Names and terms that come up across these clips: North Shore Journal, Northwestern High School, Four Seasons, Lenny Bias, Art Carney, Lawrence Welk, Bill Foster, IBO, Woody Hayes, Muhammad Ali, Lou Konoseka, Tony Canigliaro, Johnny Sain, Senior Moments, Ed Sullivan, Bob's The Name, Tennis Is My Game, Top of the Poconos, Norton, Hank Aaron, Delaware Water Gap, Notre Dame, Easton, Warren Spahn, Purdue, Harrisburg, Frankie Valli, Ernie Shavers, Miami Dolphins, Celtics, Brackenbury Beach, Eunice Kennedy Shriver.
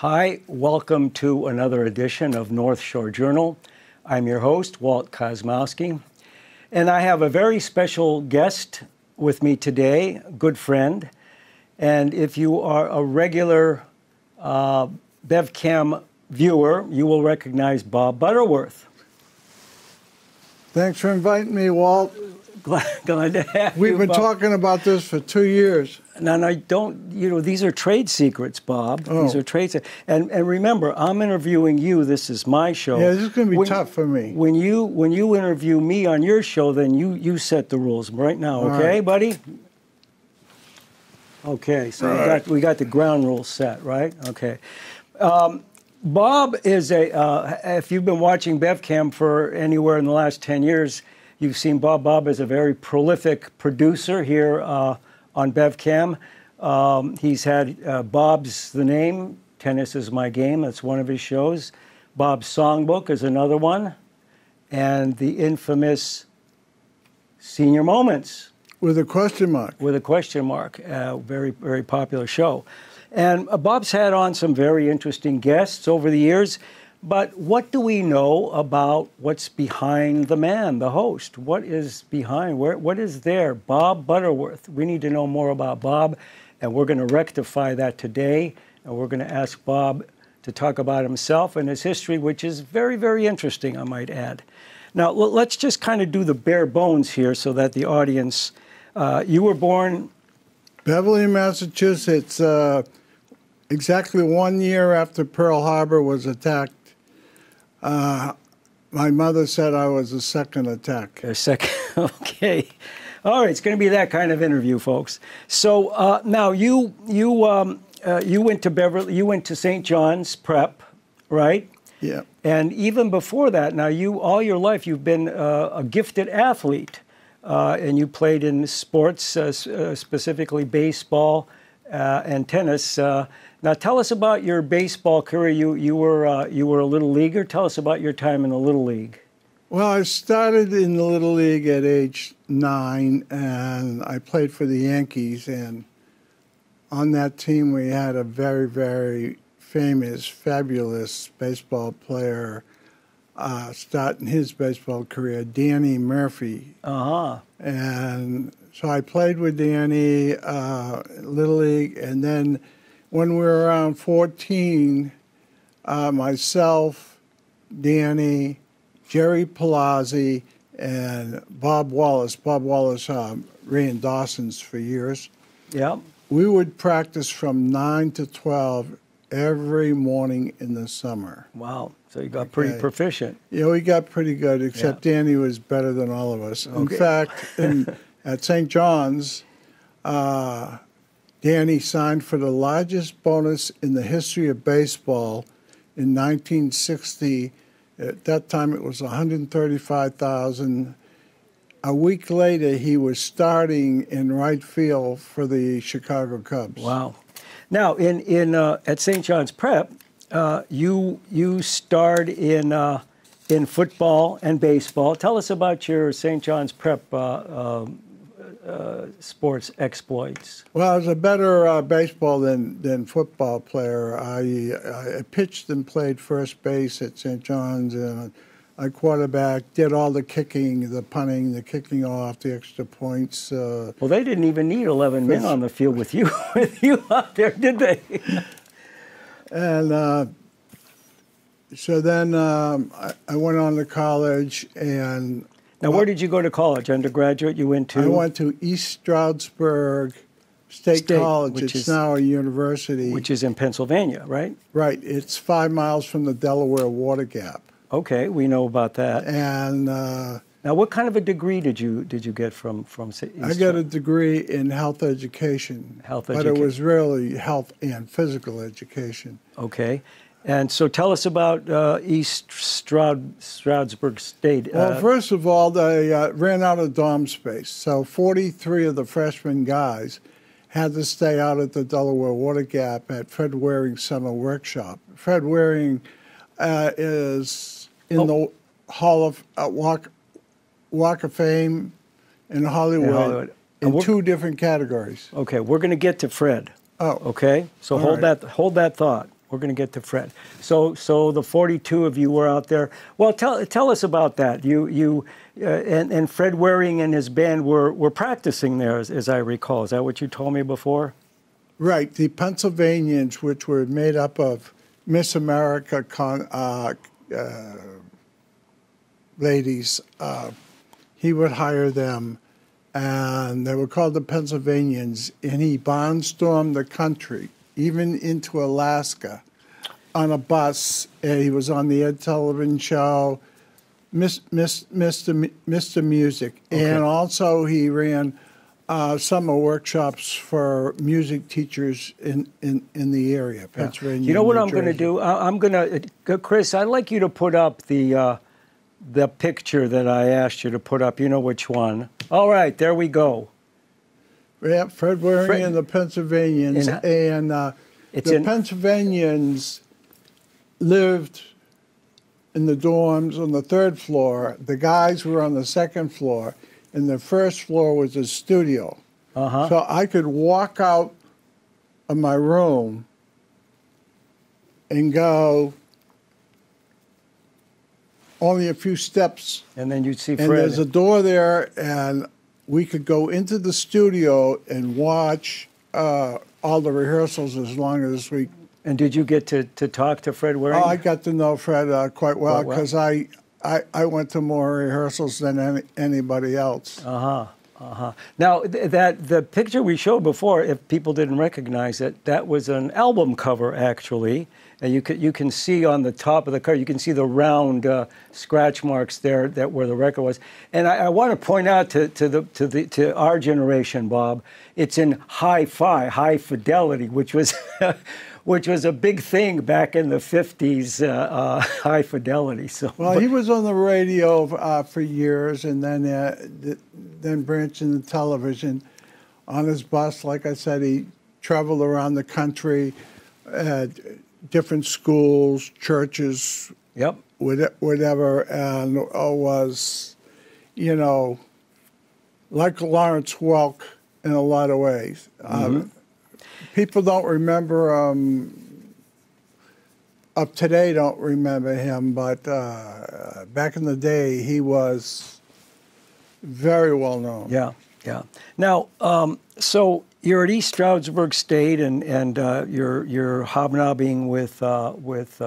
Hi, welcome to another edition of North Shore Journal. I'm your host, Walt Kosmowski, and I have a very special guest with me today, a good friend. And if you are a regular BevCam viewer, you will recognize Bob Butterworth. Thanks for inviting me, Walt. Glad to have you. We've been talking about this for 2 years. No, no, don't, you know, these are trade secrets, Bob. Oh. These are trade secrets. And remember, I'm interviewing you. This is my show. Yeah, this is going to be tough for me. When you interview me on your show, then you set the rules right now, okay, buddy? Okay, so we got the ground rules set, right? Okay. Bob is a, if you've been watching BevCam for anywhere in the last 10 years, you've seen Bob. Bob is a very prolific producer here on BevCam. He's had Bob's The Name, Tennis Is My Game, that's one of his shows. Bob's Songbook is another one. And the infamous Senior Moments. With a question mark. With a question mark. Very, very popular show. And Bob's had on some very interesting guests over the years. But what do we know about what's behind the man, the host? What is behind? What is there? Bob Butterworth. We need to know more about Bob, and we're going to rectify that today. And we're going to ask Bob to talk about himself and his history, which is very, very interesting, I might add. Now, let's just kind of do the bare bones here so that the audience... you were born... Beverly, Massachusetts, exactly 1 year after Pearl Harbor was attacked. My mother said I was a second attack. A second, okay. All right, it's going to be that kind of interview, folks. So now you went to Beverly, you went to St. John's Prep, right? Yeah. And even before that, now you all your life you've been a gifted athlete, and you played in sports, specifically baseball and tennis. Now, tell us about your baseball career. You were a little leaguer. Tell us about your time in the Little League. Well, I started in the Little League at age 9, and I played for the Yankees. And on that team, we had a very, very famous, fabulous baseball player starting his baseball career, Danny Murphy. Uh-huh. And so I played with Danny, Little League, and then... When we were around 14, myself, Danny, Jerry Palazzi, and Bob Wallace. Bob Wallace ran Dawson's for years. Yeah. We would practice from 9 to 12 every morning in the summer. Wow. So you got pretty proficient. Yeah, we got pretty good, except Danny was better than all of us. Okay. In fact, at St. John's, Danny signed for the largest bonus in the history of baseball in 1960. At that time, it was $135,000. A week later, he was starting in right field for the Chicago Cubs. Wow! Now, at St. John's Prep, you starred in football and baseball. Tell us about your St. John's Prep. Sports exploits? Well, I was a better baseball than football player. I pitched and played first base at St. John's, and I quarterbacked, did all the kicking, the punting, the kicking off, the extra points. Well, they didn't even need 11 men on the field with you out there, did they? And so then I went on to college and... Now, where did you go to college? Undergraduate, you went to? I went to East Stroudsburg State College. It's now a university. Which is in Pennsylvania, right? Right. It's 5 miles from the Delaware Water Gap. Okay, we know about that. And now, what kind of a degree did you get from East Stroudsburg? I got a degree in health education. Health education. But it was really health and physical education. Okay. And so tell us about East Stroudsburg State. Well, first of all, they ran out of dorm space. So 43 of the freshman guys had to stay out at the Delaware Water Gap at Fred Waring's summer workshop. Fred Waring is in the Hall of Walk of Fame in Hollywood, in 2 different categories. Okay, we're going to get to Fred. Oh. Okay, so hold that thought. We're going to get to Fred. So the 42 of you were out there. Well, tell us about that. You and Fred Waring and his band were practicing there, as I recall. Is that what you told me before? Right. The Pennsylvanians, which were made up of Miss America ladies, he would hire them, and they were called the Pennsylvanians, and he barnstormed the country, even into Alaska, on a bus. And he was on the Ed Sullivan Show, Mr. Music, okay. And also he ran summer workshops for music teachers in the area, Pennsylvania. Yeah. You know what I'm going to do? I'm going to, Chris, I'd like you to put up the picture that I asked you to put up. You know which one. All right, there we go. Yeah, Fred Waring and the Pennsylvanians. The Pennsylvanians lived in the dorms on the third floor. The guys were on the second floor, and the first floor was a studio. Uh-huh. So I could walk out of my room and go only a few steps. And then you'd see Fred. And there's a door there, and we could go into the studio and watch all the rehearsals as long as we... And did you get to talk to Fred Waring? Oh, I got to know Fred quite well, because I went to more rehearsals than anybody else. Uh-huh, uh-huh. Now, the picture we showed before, if people didn't recognize it, that was an album cover, actually. And you can see on the top of the cover, you can see the round scratch marks there that where the record was. And I want to point out to our generation, Bob, it's in hi-fi, high fidelity, which was which was a big thing back in the 50s, high fidelity. So he was on the radio for years, and then branched into television. On his bus, like I said, he traveled around the country. Different schools, churches, yep, whatever, and was, you know, like Lawrence Welk in a lot of ways. Mm-hmm. People don't remember, up today don't remember him, but back in the day he was very well known. Yeah, yeah. Now, so... You're at East Stroudsburg State, and you're hobnobbing with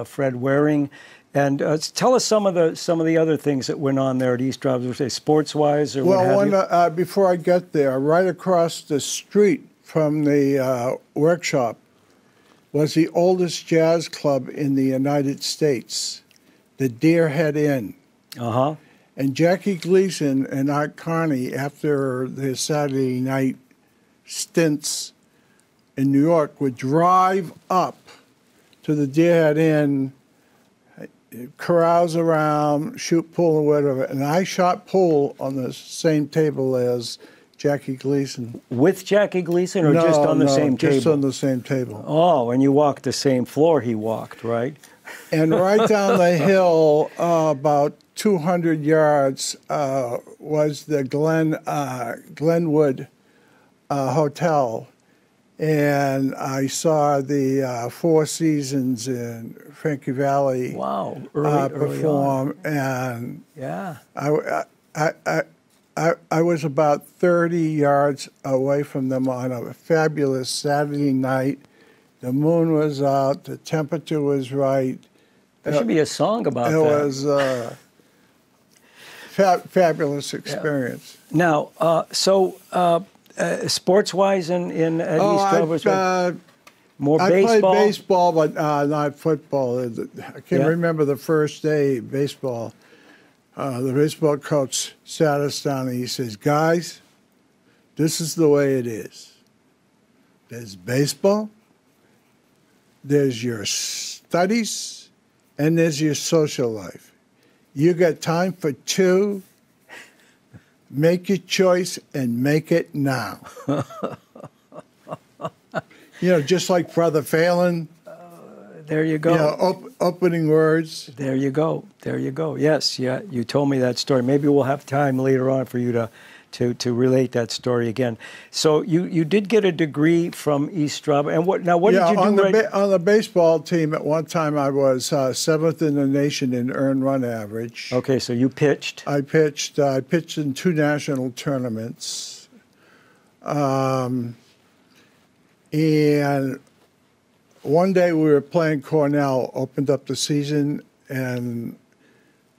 Fred Waring, and tell us some of the other things that went on there at East Stroudsburg State, sports wise or what have you. Well, before I get there, right across the street from the workshop was the oldest jazz club in the United States, the Deerhead Inn. Uh huh. And Jackie Gleason and Art Carney, after their Saturday night stints in New York, would drive up to the Deerhead Inn, carouse around, shoot pool or whatever. And I shot pool on the same table as Jackie Gleason. With Jackie Gleason, or just on the same table? Just on the same table. Oh, and you walked the same floor he walked, right? And right down the hill, about 200 yards, was the Glenwood Hotel, and I saw the Four Seasons and Frankie Valli. Wow, early perform, early, and yeah, I was about 30 yards away from them on a fabulous Saturday night. The moon was out, the temperature was right. There should be a song about that. It was fabulous experience. Yeah. Now, sports-wise in East Stroudsburg? More baseball? I played baseball, but not football. I can't remember the first day, baseball. The baseball coach sat us down, and he says, "Guys, this is the way it is. There's baseball, there's your studies, and there's your social life. You got time for two. Make your choice and make it now." You know, just like Brother Phelan. There you go. You know, opening words. There you go. There you go. Yes, yeah, you told me that story. Maybe we'll have time later on for you to to relate that story again. So you did get a degree from East Stroudsburg. And on the baseball team at one time I was 7th in the nation in earned run average. Okay, so you pitched. I pitched. I pitched in 2 national tournaments. And one day we were playing Cornell, opened up the season, and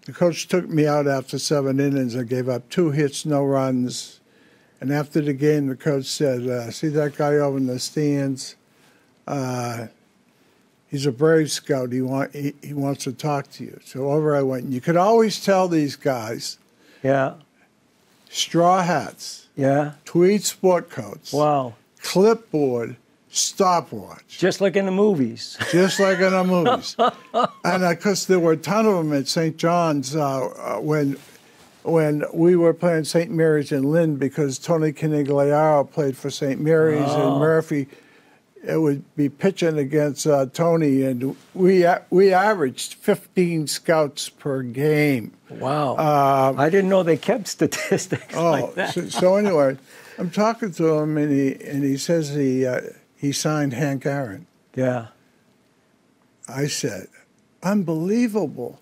the coach took me out after 7 innings. I gave up 2 hits, no runs. And after the game, the coach said, see that guy over in the stands? He's a Brave Scout. He wants to talk to you. So over I went. And you could always tell these guys. Yeah. Straw hats. Yeah. Tweed sport coats. Wow. Clipboard. Stopwatch. Just like in the movies. Just like in the movies. And because there were a ton of them at St. John's when we were playing St. Mary's in Lynn, because Tony Canigliaro played for St. Mary's, and Murphy would be pitching against Tony, and we averaged 15 scouts per game. Wow. I didn't know they kept statistics like that. So anyway, I'm talking to him, and he says he signed Hank Aaron. Yeah. I said, unbelievable.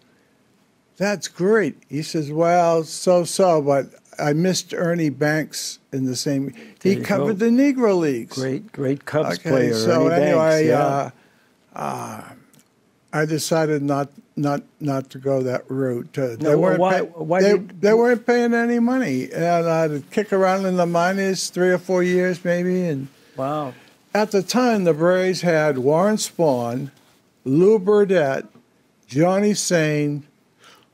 That's great. He says, well, so, but I missed Ernie Banks in the same. He covered the Negro Leagues. Great Cubs player. So Ernie anyway, Banks, yeah. I decided not to go that route. They weren't paying any money, and I'd kick around in the minors 3 or 4 years maybe. And wow. At the time, the Braves had Warren Spahn, Lou Burdett, Johnny Sain,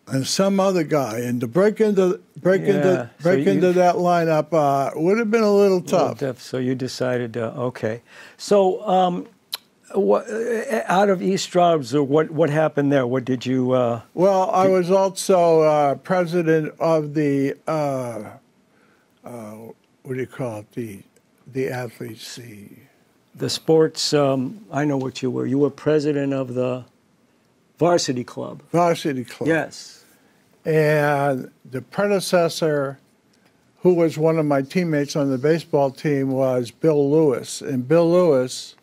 and some other guy. And to break into that lineup would have been a little tough. So you decided, okay. So out of East Stroudsburg, what happened there? What did you? Well, I was also president of the what do you call it? The athletes. The sports, I know what you were. You were president of the varsity club. Varsity club. Yes. And the predecessor, who was one of my teammates on the baseball team, was Bill Lewis. And Bill Lewis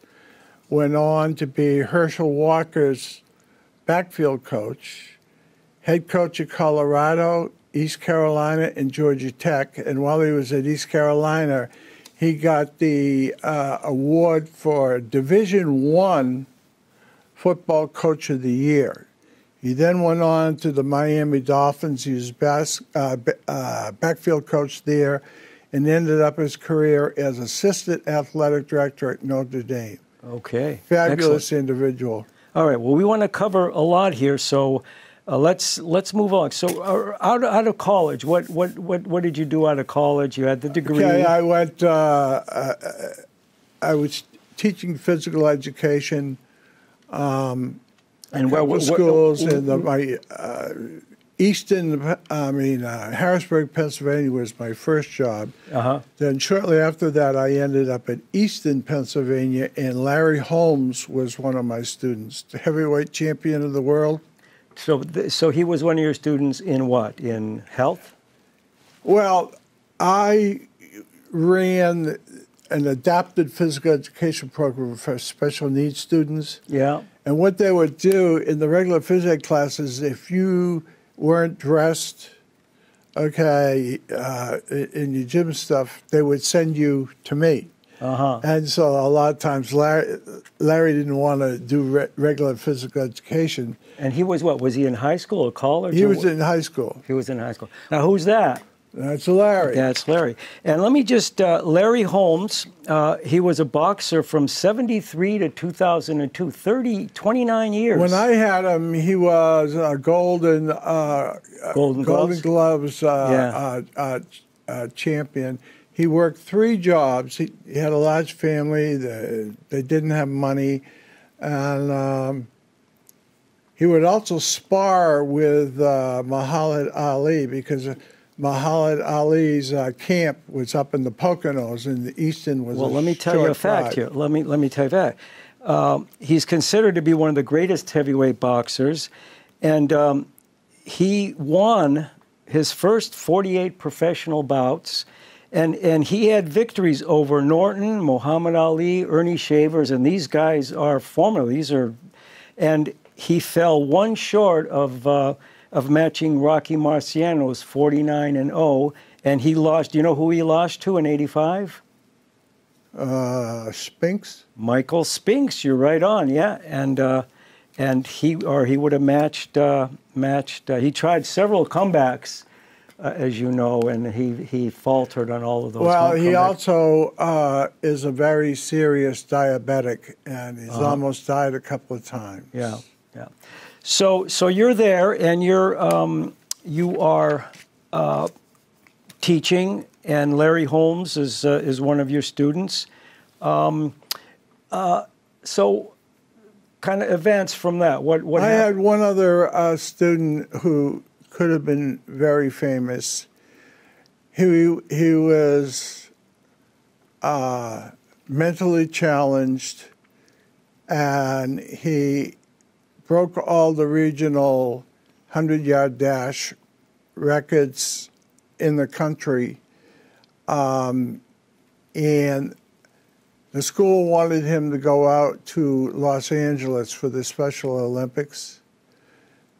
went on to be Herschel Walker's backfield coach, head coach of Colorado, East Carolina, and Georgia Tech. And while he was at East Carolina, he got the award for Division I Football Coach of the Year. He then went on to the Miami Dolphins. He was backfield coach there, and ended up his career as assistant athletic director at Notre Dame. Okay. Fabulous individual. All right. Well, we want to cover a lot here, so let's move on. So, out of college, what did you do out of college? You had the degree. Okay, I went. I was teaching physical education, and schools in Harrisburg, Pennsylvania was my first job. Uh-huh. Then shortly after that, I ended up at Easton, Pennsylvania, and Larry Holmes was one of my students, the heavyweight champion of the world. So he was one of your students in what? In health? Well, I ran an adapted physical education program for special needs students. Yeah. And what they would do in the regular phys ed classes, if you weren't dressed, okay, in your gym stuff, they would send you to me. Uh-huh. And so a lot of times Larry didn't want to do regular physical education. And he was what? Was he in high school or college? He was in high school. He was in high school. Now, who's that? That's Larry. That's Larry. And let me just, Larry Holmes, he was a boxer from 73 to 2002, 29 years. When I had him, he was a Golden Gloves champion. He worked 3 jobs. He had a large family. They didn't have money. And he would also spar with Muhammad Ali, because Muhammad Ali's camp was up in the Poconos, and the Easton was. Well, let me tell you a fact here. Let me tell you that. He's considered to be one of the greatest heavyweight boxers, and he won his first 48 professional bouts, and he had victories over Norton, Muhammad Ali, Ernie Shavers, and these guys are formidable. And he fell one short of matching Rocky Marciano's 49-0, and he lost. Do you know who he lost to in '85? Spinks. Michael Spinks. You're right on. Yeah, and he would have matched he tried several comebacks, as you know, and he faltered on all of those. Well, he also is a very serious diabetic, and he's almost died a couple of times. Yeah, yeah. So you're there, and you are teaching, and Larry Holmes is one of your students. So, kind of advance from that. What happened? I had one other student who could have been very famous. He was mentally challenged, and he broke all the regional 100-yard dash records in the country, and the school wanted him to go out to Los Angeles for the Special Olympics,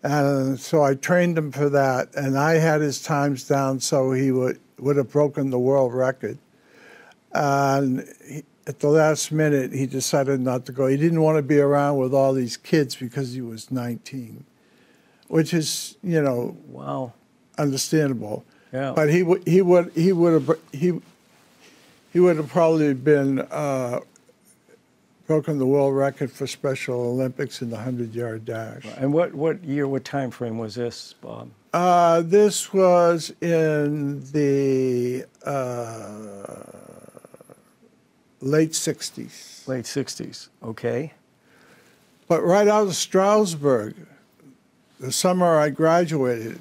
and so I trained him for that, and I had his times down so he would have broken the world record, and at the last minute, he decided not to go. He didn't want to be around with all these kids because he was 19, which is, you know, wow, understandable. Yeah. But he would have probably been broken the world record for Special Olympics in the 100-yard dash. And what year? What time frame was this, Bob? This was in the late 60s. Late 60s, okay. But right out of Stroudsburg, the summer I graduated,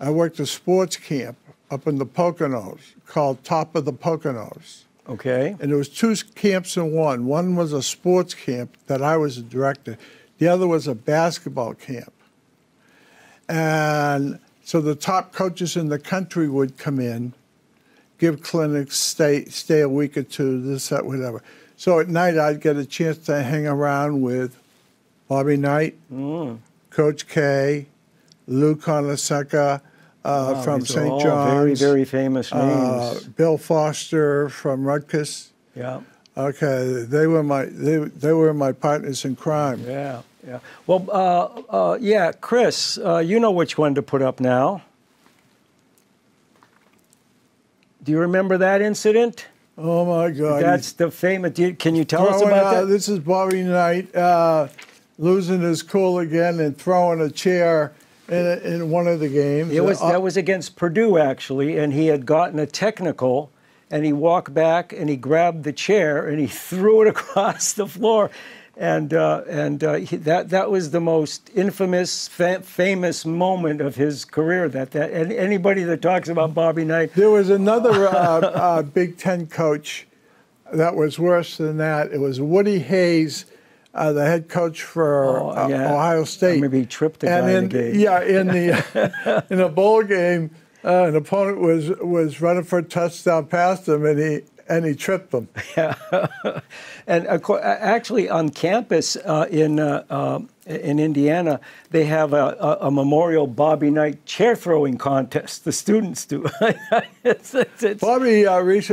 I worked a sports camp up in the Poconos called Top of the Poconos. Okay. And there was two camps in one. One was a sports camp that I was a director. The other was a basketball camp. And so the top coaches in the country would come in, give clinics, stay a week or two, this, that, whatever. So at night, I'd get a chance to hang around with Bobby Knight, Coach K, Lou Konoseka from St. John's. Very, very famous names. Bill Foster from Rutgers. Yeah. Okay, they were my partners in crime. Yeah, yeah. Well, yeah, Chris, you know which one to put up now. Do you remember that incident? Oh, my God. That's the famous... Can you tell us about that? This is Bobby Knight losing his cool again and throwing a chair in one of the games. That was against Purdue, actually, and he had gotten a technical, and he walked back, and he grabbed the chair, and he threw it across the floor. And that was the most infamous, famous moment of his career. And anybody that talks about Bobby Knight. There was another Big Ten coach that was worse than that. It was Woody Hayes, the head coach for Ohio State. Maybe he tripped the guy in the game. Yeah, in a bowl game, an opponent was running for a touchdown past him, and he tripped them. Yeah. And of course, actually, on campus in Indiana, they have a memorial Bobby Knight chair throwing contest. The students do. Bobby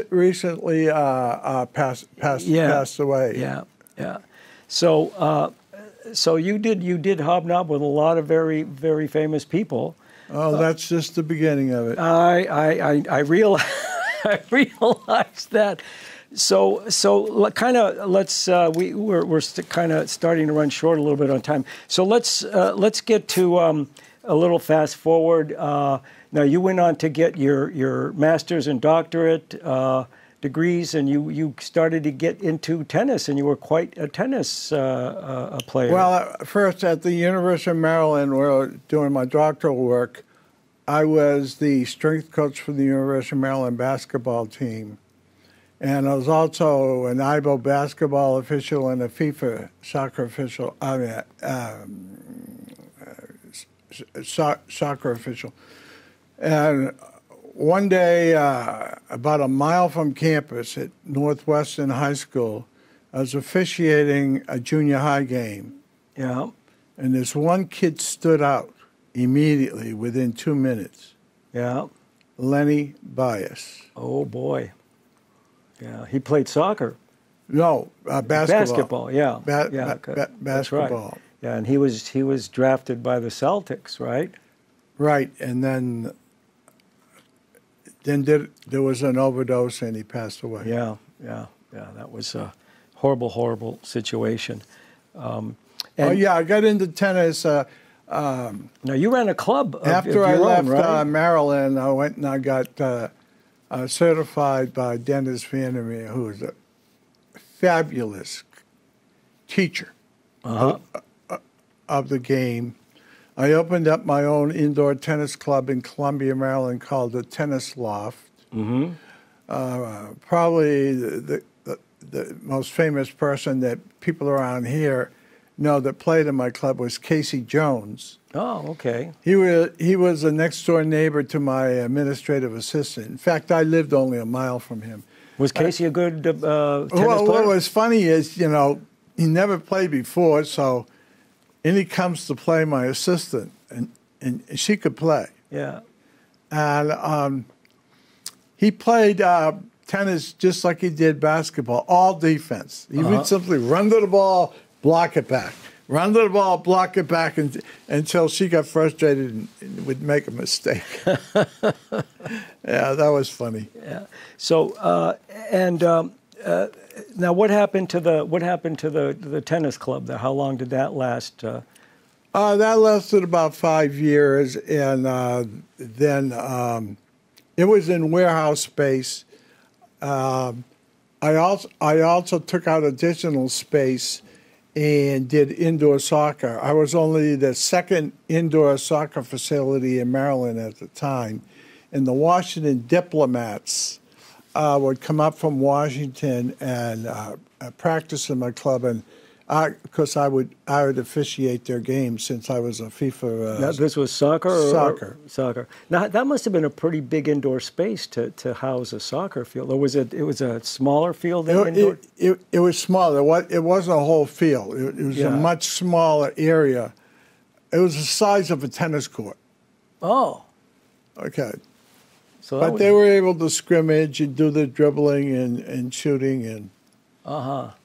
recently passed away. Yeah, yeah. So you did hobnob with a lot of very, very famous people. Oh, that's just the beginning of it. I realize. I realized that. So kind of let's we're kind of starting to run short a little bit on time. So let's get to a little fast forward. Now you went on to get your master's and doctorate degrees, and you started to get into tennis, and you were quite a tennis player. Well, first at the University of Maryland, where doing my doctoral work, I was the strength coach for the University of Maryland basketball team. And I was also an IBO basketball official and a FIFA soccer official. I mean, soccer official. And one day, about a mile from campus at Northwestern High School, I was officiating a junior high game. Yeah. And this one kid stood out immediately within 2 minutes. Yeah. Lenny Bias. Oh, boy. Yeah, he played soccer. No, basketball. Basketball, yeah. Basketball. Right. Yeah, and he was drafted by the Celtics, right? Right, and then there was an overdose and he passed away. Yeah. That was a horrible, horrible situation. I got into tennis. Now, you ran a club after I left Maryland. I went and I got certified by Dennis Vandermeer, who was a fabulous teacher of the game. I opened up my own indoor tennis club in Columbia, Maryland, called the Tennis Loft. Mm-hmm. Probably the most famous person that people around here know that played in my club was Casey Jones. Oh, okay. He was a next-door neighbor to my administrative assistant. In fact, I lived only a mile from him. Was Casey a good tennis player? What was funny is, you know, he never played before, so... And he comes to play my assistant, and she could play. Yeah. And he played tennis just like he did basketball, all defense. He would simply run to the ball, block it back. Run to the ball, block it back, until she got frustrated and would make a mistake. Yeah, that was funny. Yeah. So, now, what happened to the tennis club there? How long did that last? That lasted about 5 years, and then it was in warehouse space. I also took out additional space and did indoor soccer. I was only the second indoor soccer facility in Maryland at the time, and the Washington Diplomats would come up from Washington and practice in my club, and I would officiate their games since I was a FIFA. Now, this was soccer. Soccer. Now that must have been a pretty big indoor space to house a soccer field, or was it? It was a smaller field than indoor. It was smaller. It wasn't a whole field. It was a much smaller area. It was the size of a tennis court. Oh. Okay. So but they were able to scrimmage and do the dribbling and shooting. And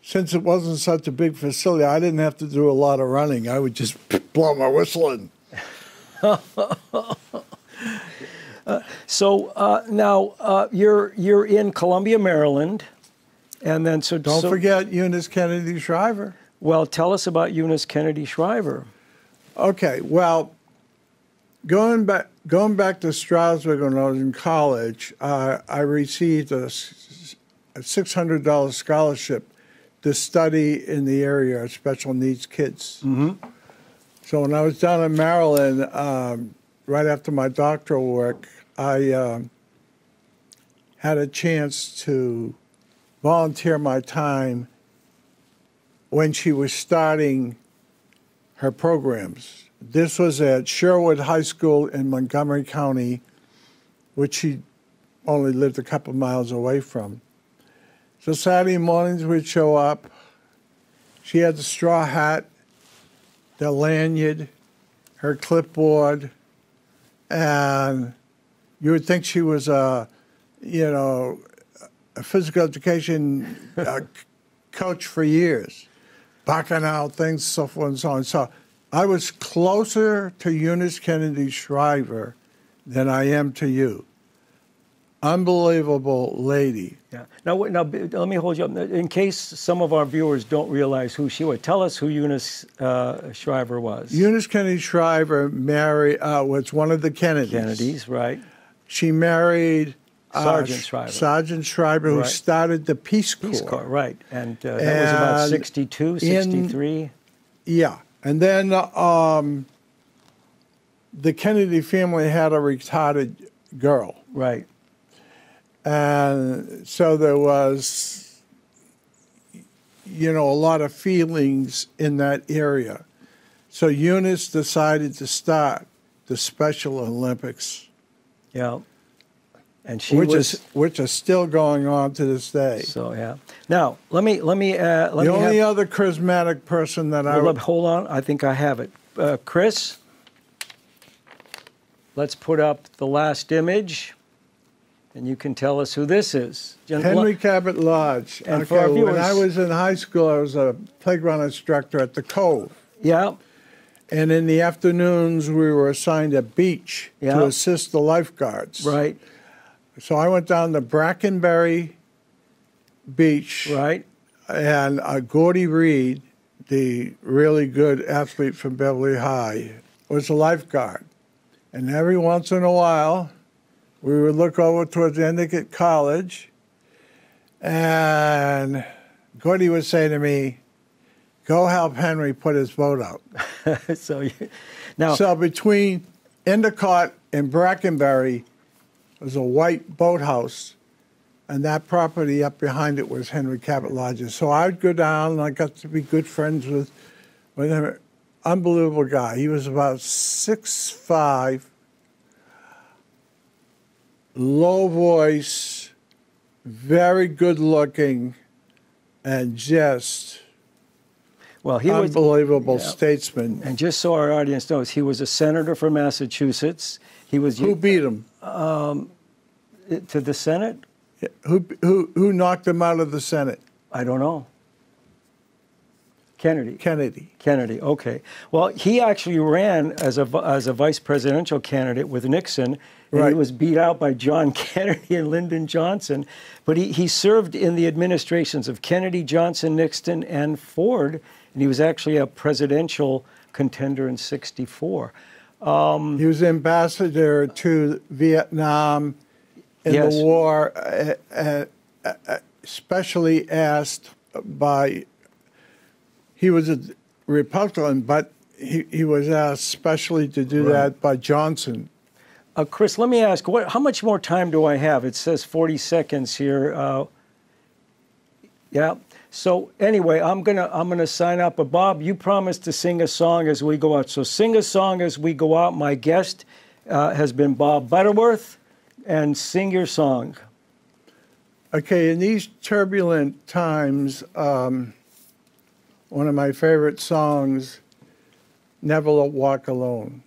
since it wasn't such a big facility, I didn't have to do a lot of running. I would just blow my whistle in. Now you're in Columbia, Maryland. And then don't forget Eunice Kennedy Shriver. Well, tell us about Eunice Kennedy Shriver. Okay, well... Going back to Stroudsburg when I was in college, I received a $600 scholarship to study in the area of special needs kids. Mm-hmm. So when I was down in Maryland, right after my doctoral work, I had a chance to volunteer my time when she was starting her programs. This was at Sherwood High School in Montgomery County, which she only lived a couple miles away from. So Saturday mornings we'd show up. She had the straw hat, the lanyard, her clipboard, and you would think she was a physical education coach for years, barking out things, so forth and so on. So I was closer to Eunice Kennedy Shriver than I am to you. Unbelievable lady. Yeah. Now, let me hold you up. In case some of our viewers don't realize who she was, tell us who Eunice Shriver was. Eunice Kennedy Shriver was one of the Kennedys. Kennedys, right. She married... Sergeant Shriver. Sergeant Shriver, who started the Peace Corps. Peace Corps, right. And that was about 62, 63? Yeah. And then the Kennedy family had a retarded girl. Right. And so there was, you know, a lot of feelings in that area. So Eunice decided to start the Special Olympics Yeah. And she which is still going on to this day. So yeah. Now let me, the only other charismatic person that hold on, I think I have it. Chris, let's put up the last image, and you can tell us who this is. Henry Cabot Lodge. And okay, when I was in high school, I was a playground instructor at the Cove. Yeah. And in the afternoons, we were assigned a beach to assist the lifeguards. Right. So I went down to Brackenbury Beach, right, and Gordy Reed, the really good athlete from Beverly High, was a lifeguard. And every once in a while, we would look over towards Endicott College, and Gordy would say to me, "Go help Henry put his boat out." So between Endicott and Brackenbury was a white boathouse, and that property up behind it was Henry Cabot Lodge's. So I would go down, and I got to be good friends with him. Unbelievable guy. He was about 6'5", low voice, very good looking, and just unbelievable statesman. And just so our audience knows, he was a senator from Massachusetts. He was who beat him to the Senate. Yeah. Who knocked him out of the Senate? I don't know. Kennedy. Kennedy. Okay. Well, he actually ran as a vice presidential candidate with Nixon, and he was beat out by John Kennedy and Lyndon Johnson. But he served in the administrations of Kennedy, Johnson, Nixon, and Ford, and he was actually a presidential contender in '64. He was ambassador to Vietnam in the war, especially asked by. He was a Republican, but he was asked specially to do that by Johnson. Chris, let me ask, how much more time do I have? It says 40 seconds here. Yeah. So anyway, I'm gonna sign up. But Bob, you promised to sing a song as we go out. So sing a song as we go out. My guest has been Bob Butterworth, and sing your song. Okay. In these turbulent times. One of my favorite songs, Never Walk Alone.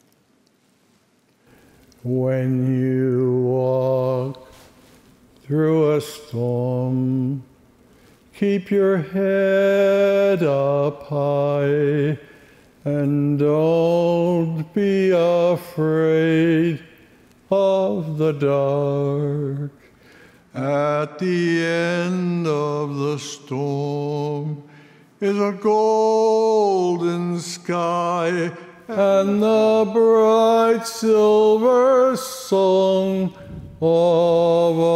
When you walk through a storm, keep your head up high and don't be afraid of the dark. At the end of the storm, is a golden sky and the bright silver song of a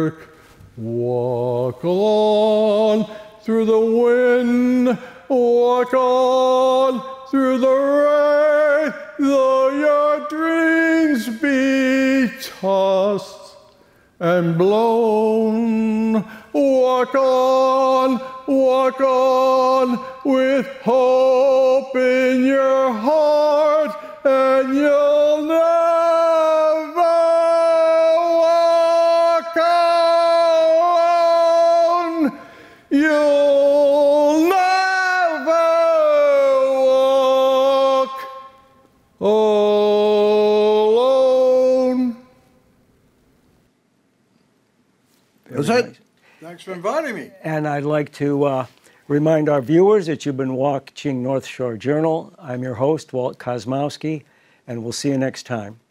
lark. Walk on through the wind, walk on through the rain, though your dreams be tossed and blown. Walk on with hope in your heart, and you'll never walk alone. You'll never walk alone. That's it. Thanks for inviting me. And I'd like to remind our viewers that you've been watching North Shore Journal. I'm your host, Walt Kosmowski, and we'll see you next time.